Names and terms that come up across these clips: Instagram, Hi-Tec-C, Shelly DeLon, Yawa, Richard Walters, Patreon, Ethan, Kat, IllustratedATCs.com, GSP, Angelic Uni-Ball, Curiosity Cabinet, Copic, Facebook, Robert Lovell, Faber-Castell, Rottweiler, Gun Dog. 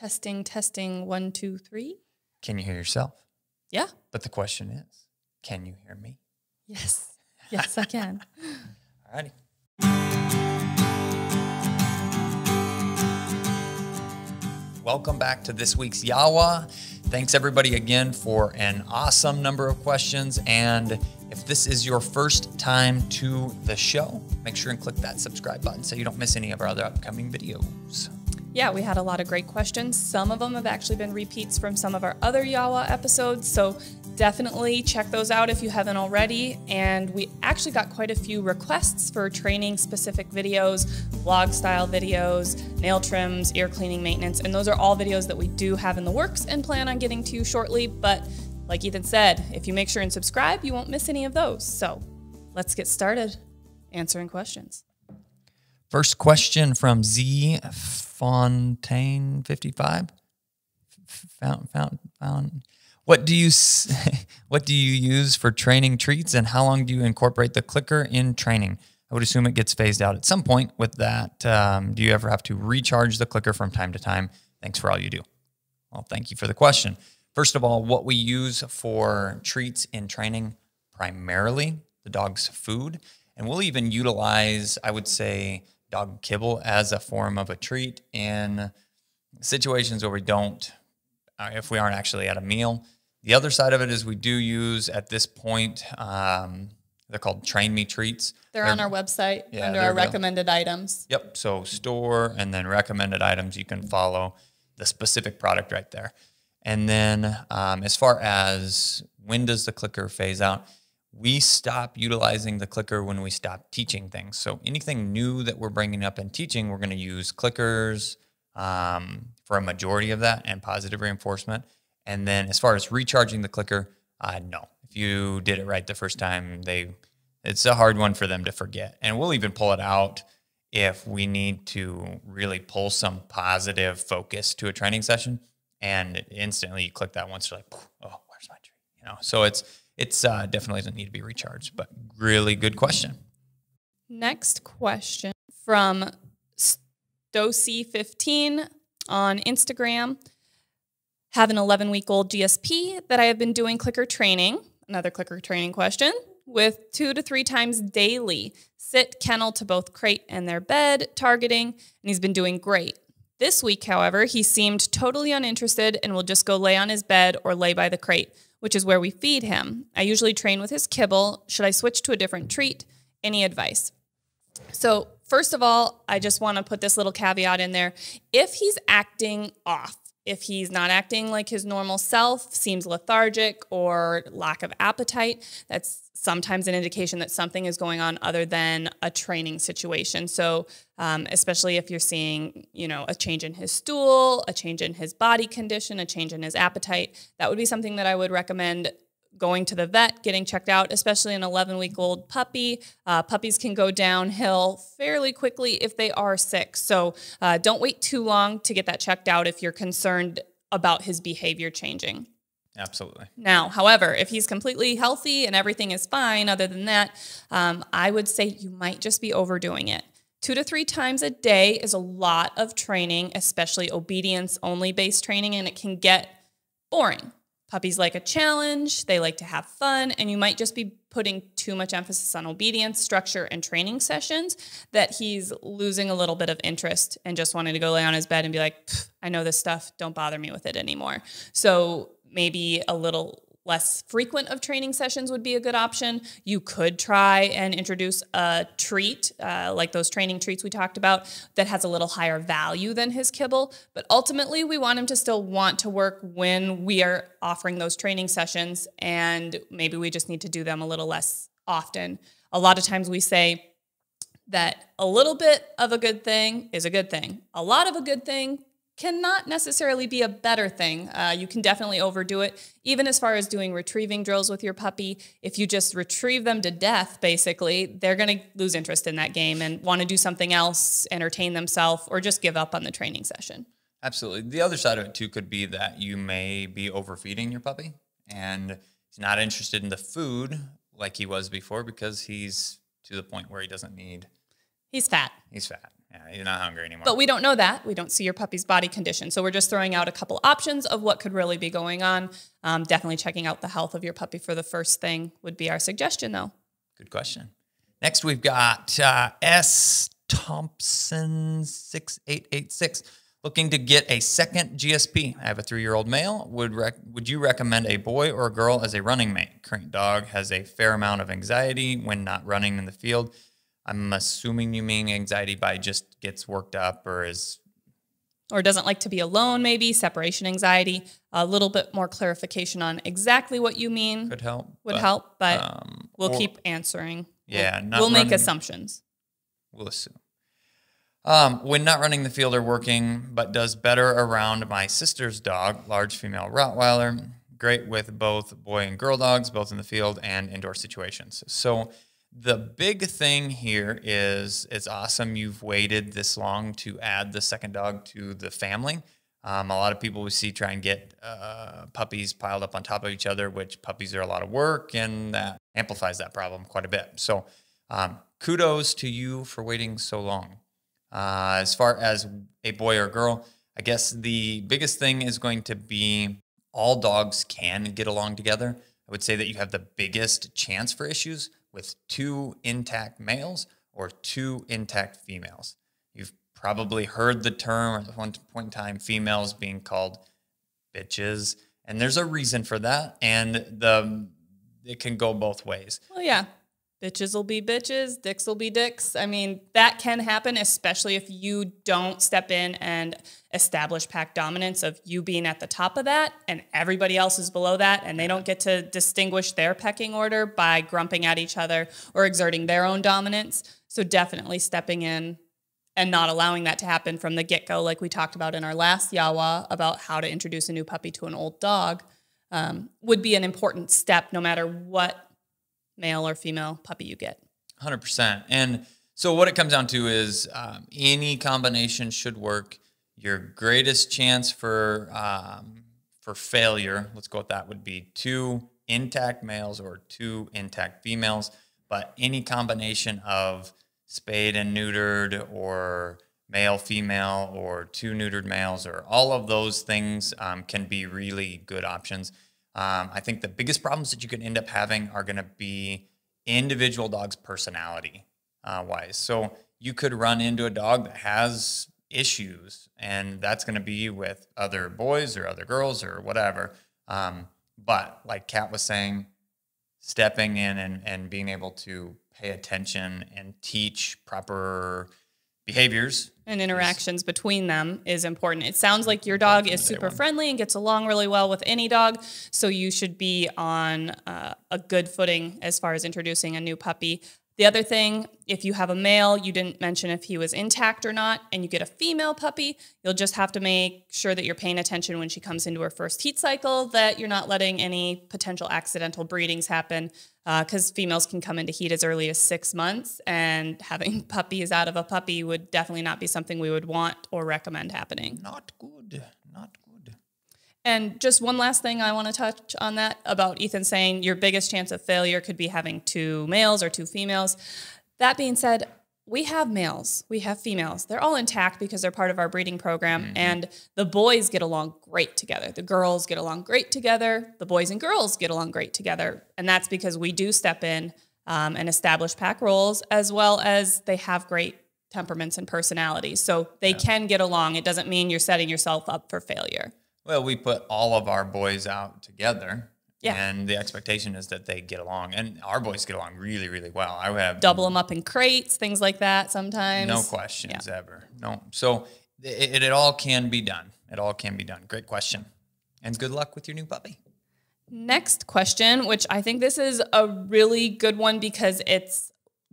Testing, testing, 1, 2, 3. Can you hear yourself? Yeah. But the question is, can you hear me? Yes. Yes, I can. All righty. Welcome back to this week's Yawa. Thanks everybody again for an awesome number of questions. And if this is your first time to the show, make sure and click that subscribe button so you don't miss any of our other upcoming videos. Yeah, we had a lot of great questions. Some of them have actually been repeats from some of our other Yawa episodes. So definitely check those out if you haven't already. And we actually got quite a few requests for training specific videos, vlog style videos, nail trims, ear cleaning maintenance. And those are all videos that we do have in the works and plan on getting to shortly. But like Ethan said, if you make sure and subscribe, you won't miss any of those. So let's get started answering questions. First question from Z Fontaine 55. What do you use for training treats, and how long do you incorporate the clicker in training? I would assume it gets phased out at some point with that. Do you ever have to recharge the clicker from time to time? Thanks for all you do. Well, thank you for the question. First of all, what we use for treats in training, primarily the dog's food. And we'll even utilize, I would say, dog kibble as a form of a treat in situations where we don't, if we aren't actually at a meal. The other side of it is we do use at this point, they're called Train Me Treats. They're on our website under our recommended items. Yep, so store and then recommended items, you can follow the specific product right there. And then as far as when does the clicker phase out, we stop utilizing the clicker when we stop teaching things. So anything new that we're bringing up and teaching, we're going to use clickers for a majority of that and positive reinforcement. And then as far as recharging the clicker, no. If you did it right the first time, it's a hard one for them to forget. And we'll even pull it out if we need to really pull some positive focus to a training session. And instantly you click that once, you're like, oh, where's my treat? You know, so it's definitely doesn't need to be recharged, but really good question. Next question from Stocy15 on Instagram. Have an 11-week-old GSP that I have been doing clicker training, another clicker training question, with 2 to 3 times daily. Sit, kennel to both crate and their bed, targeting, and he's been doing great. This week, however, he seemed totally uninterested and will just go lay on his bed or lay by the crate, which is where we feed him. I usually train with his kibble. Should I switch to a different treat? Any advice? So first of all, I just want to put this little caveat in there. If he's acting off, if he's not acting like his normal self, seems lethargic or lack of appetite, that's sometimes an indication that something is going on other than a training situation. So especially if you're seeing, you know, a change in his stool, a change in his body condition, a change in his appetite, that would be something that I would recommend going to the vet, getting checked out, especially an 11-week-old puppy. Puppies can go downhill fairly quickly if they are sick. So don't wait too long to get that checked out if you're concerned about his behavior changing. Absolutely. Now, however, if he's completely healthy and everything is fine other than that, I would say you might just be overdoing it. 2 to 3 times a day is a lot of training, especially obedience-only based training, and it can get boring. Puppies like a challenge, they like to have fun, and you might just be putting too much emphasis on obedience, structure, and training sessions that he's losing a little bit of interest and just wanting to go lay on his bed and be like, I know this stuff, don't bother me with it anymore. So maybe a little less frequent of training sessions would be a good option. You could try and introduce a treat, like those training treats we talked about, that has a little higher value than his kibble. But ultimately, we want him to still want to work when we are offering those training sessions, and maybe we just need to do them a little less often. A lot of times we say that a little bit of a good thing is a good thing. A lot of a good thing cannot necessarily be a better thing. You can definitely overdo it, even as far as doing retrieving drills with your puppy. If you just retrieve them to death, basically, they're going to lose interest in that game and want to do something else, entertain themselves, or just give up on the training session. Absolutely. The other side of it, too, could be that you may be overfeeding your puppy, and he's not interested in the food like he was before because he's to the point where he doesn't need... He's fat. He's fat. Yeah, he's not hungry anymore. But we don't know that. We don't see your puppy's body condition. So we're just throwing out a couple options of what could really be going on. Definitely checking out the health of your puppy for the first thing would be our suggestion, though. Good question. Next, we've got S. Thompson 6886 looking to get a second GSP. I have a 3-year-old male. Would you recommend a boy or a girl as a running mate? Current dog has a fair amount of anxiety when not running in the field. I'm assuming you mean anxiety by just gets worked up or is... Or doesn't like to be alone, maybe, separation anxiety. A little bit more clarification on exactly what you mean. Could help. Would help, but we'll keep answering. Yeah. We'll make assumptions. We'll assume. When not running the field or working, but does better around my sister's dog, large female Rottweiler. Great with both boy and girl dogs, both in the field and indoor situations. So... the big thing here is it's awesome you've waited this long to add the second dog to the family. A lot of people we see try and get puppies piled up on top of each other, which puppies are a lot of work, and that amplifies that problem quite a bit. So kudos to you for waiting so long. As far as a boy or girl, I guess the biggest thing is going to be all dogs can get along together. I would say that you have the biggest chance for issues with 2 intact males or 2 intact females. You've probably heard the term at one point in time, females being called bitches. And there's a reason for that. And it can go both ways. Well, yeah. Bitches will be bitches. Dicks will be dicks. I mean, that can happen, especially if you don't step in and establish pack dominance of you being at the top of that and everybody else is below that, and they don't get to distinguish their pecking order by grumping at each other or exerting their own dominance. So definitely stepping in and not allowing that to happen from the get-go, like we talked about in our last Yawa about how to introduce a new puppy to an old dog, would be an important step no matter what male or female puppy you get. 100%. And so what it comes down to is any combination should work. Your greatest chance for failure, let's go with that, would be 2 intact males or 2 intact females. But any combination of spayed and neutered or male, female, or 2 neutered males, or all of those things can be really good options. I think the biggest problems that you can end up having are going to be individual dogs personality-wise. So you could run into a dog that has issues, and that's going to be with other boys or other girls or whatever. But like Kat was saying, stepping in and being able to pay attention and teach proper behaviors and interactions between them is important. It sounds like your dog is super friendly and gets along really well with any dog, so you should be on a good footing as far as introducing a new puppy. The other thing, if you have a male, you didn't mention if he was intact or not, and you get a female puppy, you'll just have to make sure that you're paying attention when she comes into her first heat cycle, that you're not letting any potential accidental breedings happen, because females can come into heat as early as 6 months, and having puppies out of a puppy would definitely not be something we would want or recommend happening. Not good, not good. And just one last thing I want to touch on that about Ethan saying your biggest chance of failure could be having 2 males or 2 females. That being said, we have males, we have females. They're all intact because they're part of our breeding program. Mm-hmm. And the boys get along great together. The girls get along great together. The boys and girls get along great together. And that's because we do step in and establish pack roles, as well as they have great temperaments and personalities. So they can get along. It doesn't mean you're setting yourself up for failure. Well, we put all of our boys out together, and the expectation is that they get along, and our boys get along really, really well. I have double them up in crates, things like that sometimes. No questions ever. No. So it all can be done. It all can be done. Great question. And good luck with your new puppy. Next question, which I think this is a really good one because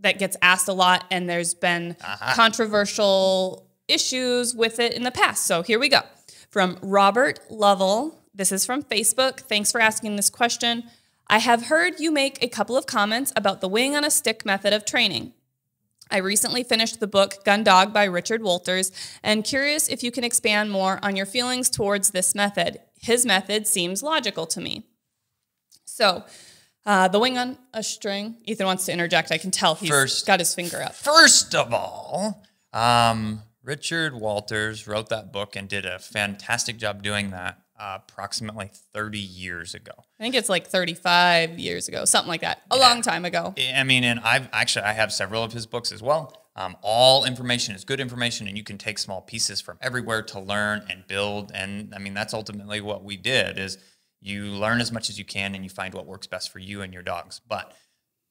that gets asked a lot, and there's been controversial issues with it in the past. So here we go. From Robert Lovell, this is from Facebook. Thanks for asking this question. I have heard you make a couple of comments about the wing on a stick method of training. I recently finished the book Gun Dog by Richard Walters, and curious if you can expand more on your feelings towards this method. His method seems logical to me. So the wing on a string, Ethan wants to interject. I can tell he's got his finger up. First of all, Richard Walters wrote that book and did a fantastic job doing that approximately 30 years ago. I think it's like 35 years ago, something like that. A long time ago. I mean, and I have several of his books as well. All information is good information, and you can take small pieces from everywhere to learn and build. And I mean, that's ultimately what we did is you learn as much as you can and you find what works best for you and your dogs. But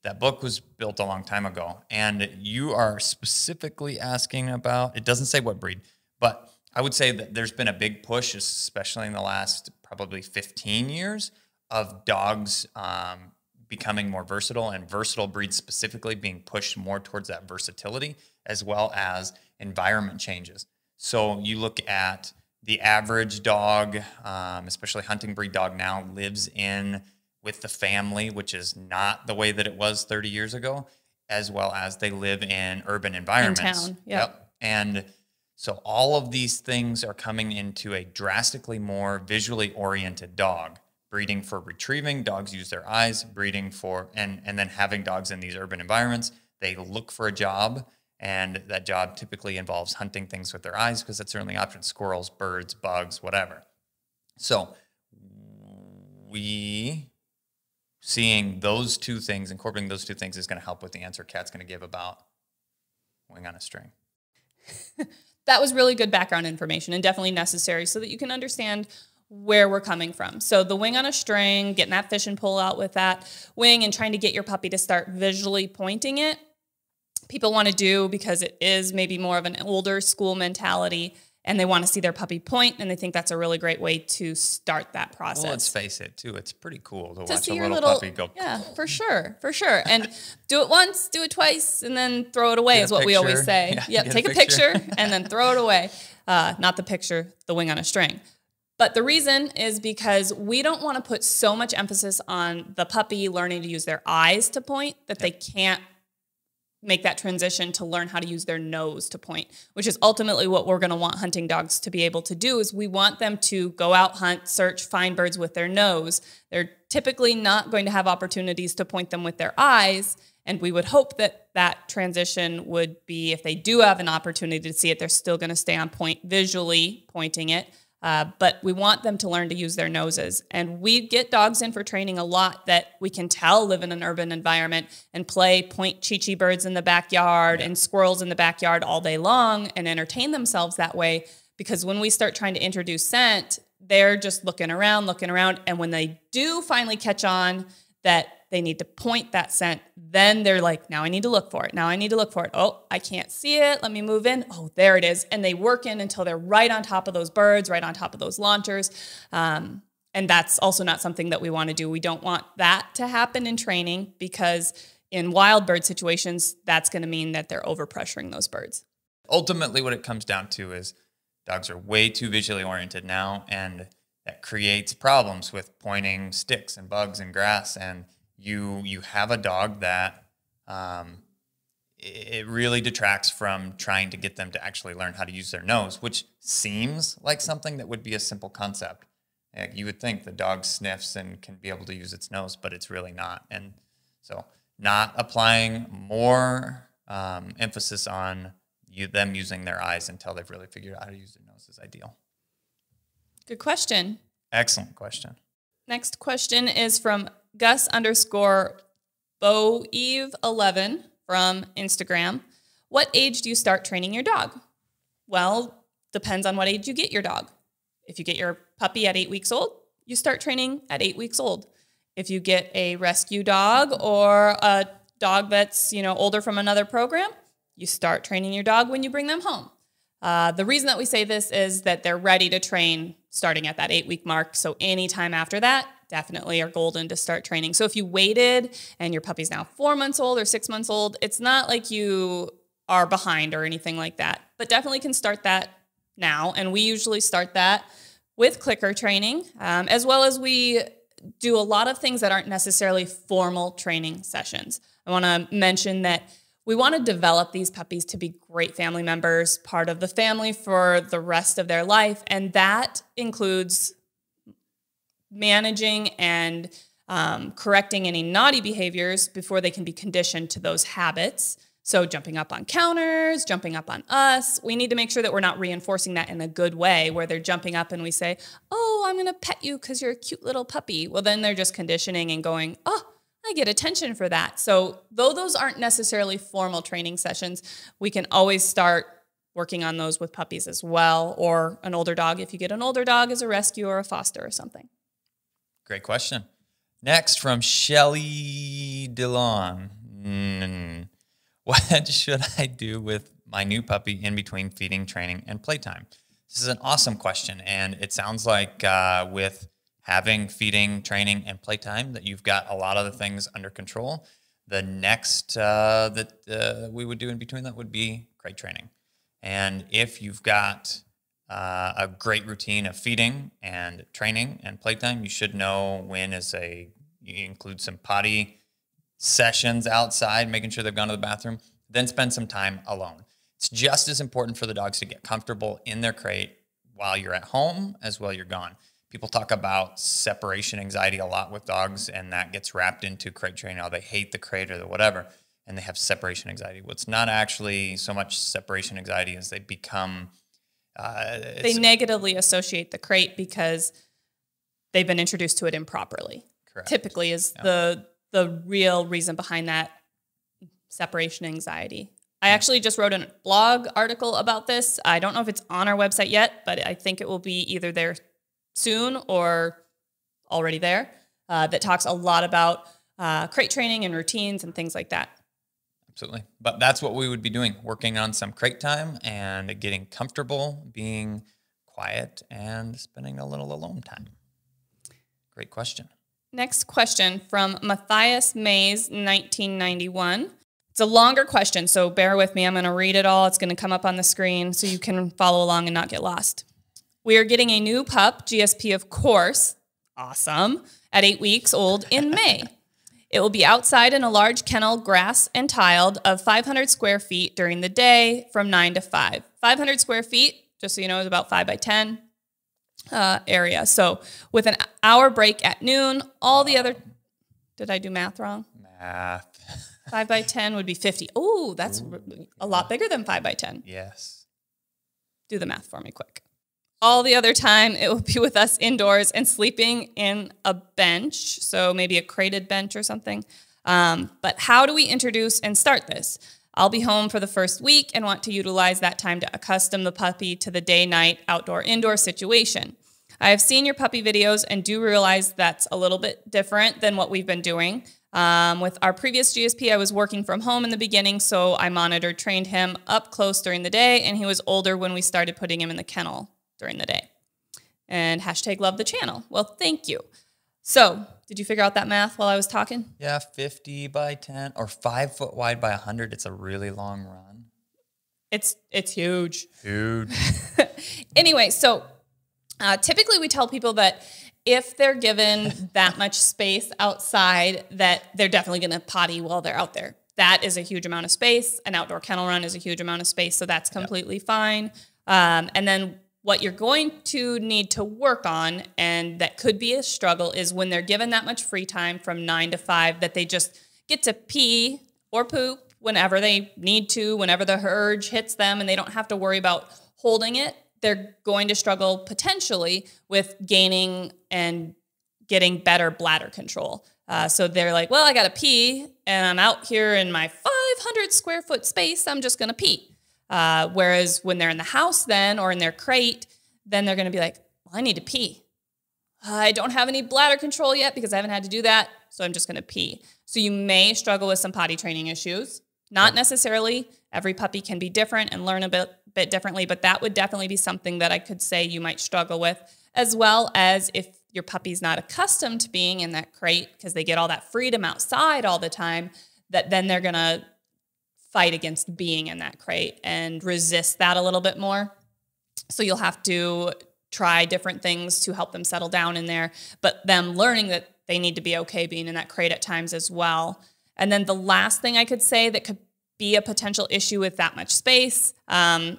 that book was built a long time ago, and you are specifically asking about, it doesn't say what breed, but I would say that there's been a big push, especially in the last probably 15 years, of dogs becoming more versatile, and versatile breeds specifically being pushed more towards that versatility, as well as environment changes. So you look at the average dog, especially hunting breed dog now, lives in with the family, which is not the way that it was 30 years ago, as well as they live in urban environments. In town, yeah. Yep. And so all of these things are coming into a drastically more visually oriented dog. Breeding for retrieving, dogs use their eyes, breeding for, and then having dogs in these urban environments, they look for a job, and that job typically involves hunting things with their eyes, because that's their only option: squirrels, birds, bugs, whatever. So we seeing those two things, incorporating those two things, is going to help with the answer Kat's going to give about wing on a string. That was really good background information, and definitely necessary so that you can understand where we're coming from. So the wing on a string, getting that fish and pull out with that wing and trying to get your puppy to start visually pointing it, people want to do because it is maybe more of an older school mentality, and they want to see their puppy point, and they think that's a really great way to start that process. Well, let's face it too, it's pretty cool to watch a little puppy go. Yeah, for sure, for sure. And do it once, do it twice, and then throw it away is what we always say. Yeah, yep, take a picture and then throw it away. Not the picture, the wing on a string. But the reason is because we don't want to put so much emphasis on the puppy learning to use their eyes to point that they can't make that transition to learn how to use their nose to point, which is ultimately what we're going to want hunting dogs to be able to do. Is we want them to go out, hunt, search, find birds with their nose. They're typically not going to have opportunities to point them with their eyes, and we would hope that that transition would be, if they do have an opportunity to see it, they're still going to stay on point visually pointing it. But we want them to learn to use their noses. And we get dogs in for training a lot that we can tell live in an urban environment and play point Chi-Chi birds in the backyard and squirrels in the backyard all day long and entertain themselves that way. Because when we start trying to introduce scent, they're just looking around. And when they do finally catch on that they need to point that scent, then they're like, now I need to look for it. Now I need to look for it. Oh, I can't see it. Let me move in. Oh, there it is. And they work in until they're right on top of those birds, right on top of those launchers. And that's also not something that we want to do. We don't want that to happen in training, because in wild bird situations, that's going to mean that they're overpressuring those birds. Ultimately, what it comes down to is dogs are way too visually oriented now, and that creates problems with pointing sticks and bugs and grass. And you have a dog that it really detracts from trying to get them to actually learn how to use their nose, which seems like something that would be a simple concept. You would think the dog sniffs and can be able to use its nose, but it's really not. And so not applying more emphasis on them using their eyes until they've really figured out how to use their nose is ideal. Good question. Excellent question. Next question is from Gus_BoEve11 from Instagram. What age do you start training your dog? Well, depends on what age you get your dog. If you get your puppy at 8 weeks old, you start training at 8 weeks old. If you get a rescue dog or a dog that's, you know, older from another program, you start training your dog when you bring them home. The reason that we say this is that they're ready to train starting at that 8-week mark. So anytime after that, definitely are golden to start training. So if you waited and your puppy's now 4 months old or 6 months old, it's not like you are behind or anything like that, but definitely can start that now. And we usually start that with clicker training, as well as we do a lot of things that aren't necessarily formal training sessions. I want to mention that we want to develop these puppies to be great family members, part of the family for the rest of their life. And that includes managing and correcting any naughty behaviors before they can be conditioned to those habits. So jumping up on counters, jumping up on us, we need to make sure that we're not reinforcing that in a good way where they're jumping up and we say, oh, I'm going to pet you because you're a cute little puppy. Well, then they're just conditioning and going, oh, I get attention for that. So though those aren't necessarily formal training sessions, we can always start working on those with puppies as well, or an older dog if you get an older dog as a rescue or a foster or something. Great question. Next from Shelly DeLon. What should I do with my new puppy in between feeding, training, and playtime? This is an awesome question, and it sounds like with having feeding, training, and playtime that you've got a lot of the things under control. The next that we would do in between that would be crate training. And if you've got a great routine of feeding and training and playtime, you should know when is a, you include some potty sessions outside, making sure they've gone to the bathroom, then spend some time alone. It's just as important for the dogs to get comfortable in their crate while you're at home as well you're gone. People talk about separation anxiety a lot with dogs, and that gets wrapped into crate training. Oh, they hate the crate or the whatever, and they have separation anxiety. Well, it's not actually so much separation anxiety as they become... they negatively associate the crate because they've been introduced to it improperly. Correct. Typically is the real reason behind that separation anxiety. I actually just wrote a blog article about this. I don't know if it's on our website yet, but I think it will be either there soon or already there, that talks a lot about crate training and routines and things like that. Absolutely. But that's what we would be doing, working on some crate time and getting comfortable, being quiet, and spending a little alone time. Great question. Next question from Matthias Mays, 1991. It's a longer question, so bear with me. I'm going to read it all. It's going to come up on the screen so you can follow along and not get lost. We are getting a new pup, GSP, of course, awesome, at 8 weeks old in May. It will be outside in a large kennel, grass and tiled, of 500 square feet during the day from 9 to 5. 500 square feet, just so you know, is about 5 by 10 area. So with an hour break at noon, all the other... Did I do math wrong? Math. 5 by 10 would be 50. Oh, that's a lot bigger than 5 by 10. Yes. Do the math for me quick. All the other time, it will be with us indoors and sleeping in a bench, so maybe a crated bench or something. But how do we introduce and start this? I'll be home for the first week and want to utilize that time to accustom the puppy to the day-night, outdoor-indoor situation. I have seen your puppy videos and do realize that's a little bit different than what we've been doing. With our previous GSP, I was working from home in the beginning, so I monitored, trained him up close during the day, and he was older when we started putting him in the kennel during the day. And hashtag love the channel. Well, thank you. So did you figure out that math while I was talking? Yeah, 50 by 10 or 5 foot wide by 100. It's a really long run. It's huge. Huge. Anyway, so typically we tell people that if they're given that much space outside, that they're definitely going to potty while they're out there. That is a huge amount of space. An outdoor kennel run is a huge amount of space, so that's completely fine. And then what you're going to need to work on, and that could be a struggle, is when they're given that much free time from 9 to 5, that they just get to pee or poop whenever they need to, whenever the urge hits them, and they don't have to worry about holding it. They're going to struggle potentially with gaining and getting better bladder control. So they're like, well, I got to pee, and I'm out here in my 500 square foot space. I'm just going to pee. Whereas when they're in the house then, or in their crate, then they're going to be like, well, I need to pee. I don't have any bladder control yet because I haven't had to do that. So I'm just going to pee. So you may struggle with some potty training issues. Not necessarily. Every puppy can be different and learn a bit differently, but that would definitely be something that I could say you might struggle with, as well as if your puppy's not accustomed to being in that crate because they get all that freedom outside all the time, that then they're going to fight against being in that crate and resist that a little bit more. So you'll have to try different things to help them settle down in there, but them learning that they need to be okay being in that crate at times as well. And then the last thing I could say that could be a potential issue with that much space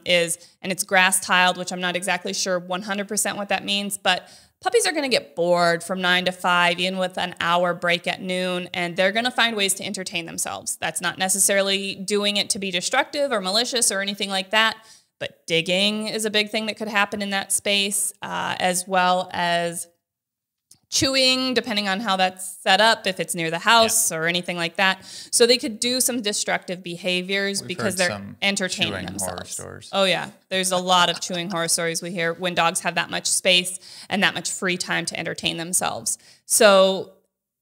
is, and it's grass tiled, which I'm not exactly sure 100% what that means, but Puppies are going to get bored from 9 to 5, even with an hour break at noon, and they're going to find ways to entertain themselves. That's not necessarily doing it to be destructive or malicious or anything like that, but digging is a big thing that could happen in that space, as well as chewing, depending on how that's set up, if it's near the house or anything like that. So they could do some destructive behaviors because they're entertaining themselves. Oh yeah, there's a lot of chewing horror stories we hear when dogs have that much space and that much free time to entertain themselves. So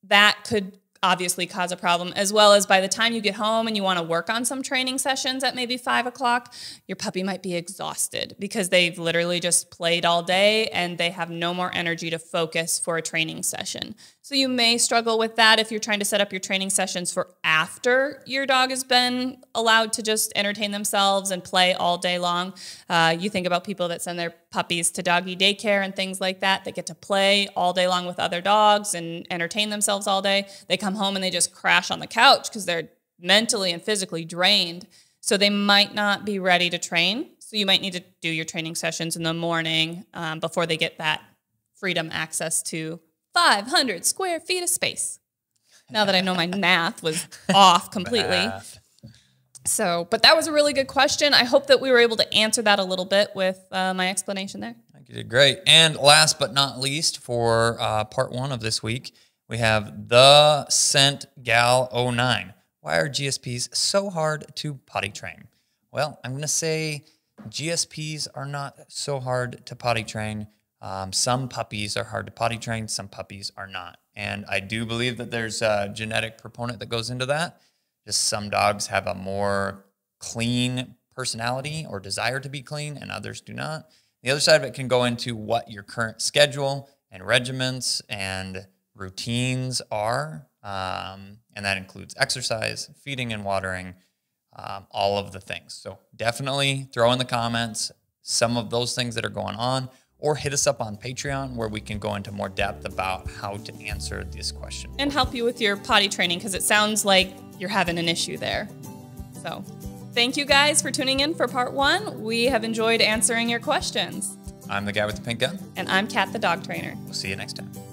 that could obviously cause a problem, as well as by the time you get home and you want to work on some training sessions at maybe 5 o'clock, your puppy might be exhausted because they've literally just played all day and they have no more energy to focus for a training session. So you may struggle with that if you're trying to set up your training sessions for after your dog has been allowed to just entertain themselves and play all day long. You think about people that send their puppies to doggy daycare and things like that, that get to play all day long with other dogs and entertain themselves all day. They come home and they just crash on the couch because they're mentally and physically drained. So they might not be ready to train. So you might need to do your training sessions in the morning before they get that freedom access to 500 square feet of space. Now that I know my math was off completely. So, but that was a really good question. I hope that we were able to answer that a little bit with my explanation there. I think you did great. And last but not least, for part 1 of this week, we have the Scent Gal 09. Why are GSPs so hard to potty train? Well, I'm going to say GSPs are not so hard to potty train. Some puppies are hard to potty train, some puppies are not. And I do believe that there's a genetic component that goes into that. Just some dogs have a more clean personality or desire to be clean and others do not. The other side of it can go into what your current schedule and regimens and routines are. And that includes exercise, feeding and watering, all of the things. So definitely throw in the comments some of those things that are going on, or hit us up on Patreon where we can go into more depth about how to answer this question. And help you with your potty training, because it sounds like you're having an issue there. So thank you guys for tuning in for part 1. We have enjoyed answering your questions. I'm the guy with the pink gun. And I'm Kat, the dog trainer. We'll see you next time.